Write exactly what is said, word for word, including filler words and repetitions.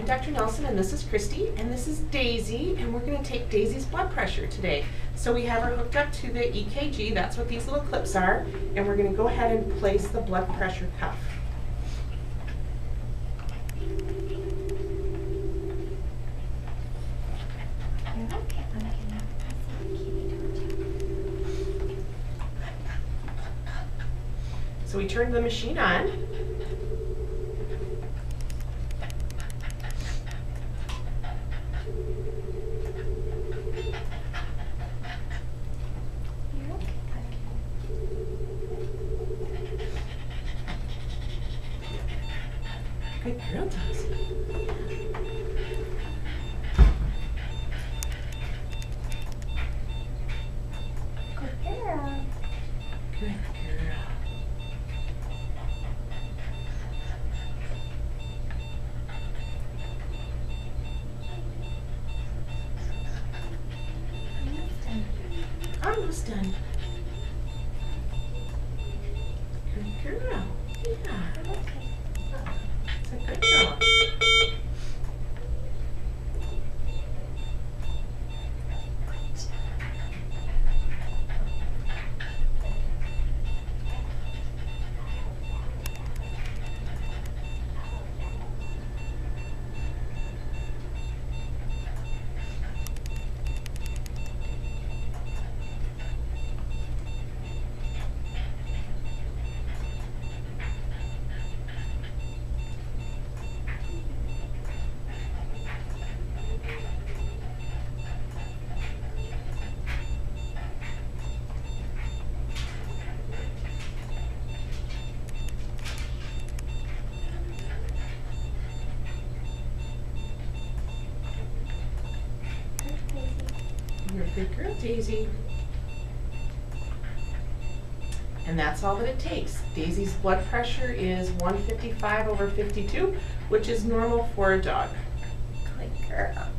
I'm Doctor Nelson, and this is Christy, and this is Daisy, and we're going to take Daisy's blood pressure today. So we have her hooked up to the E K G, that's what these little clips are, and we're going to go ahead and place the blood pressure cuff. So we turn the machine on. Good girl, Daisy. Good girl. Good girl. Almost done. Good girl. Yeah. It's a good girl. You're a good girl, Daisy. And that's all that it takes. Daisy's blood pressure is one fifty-five over fifty-two, which is normal for a dog. Good girl.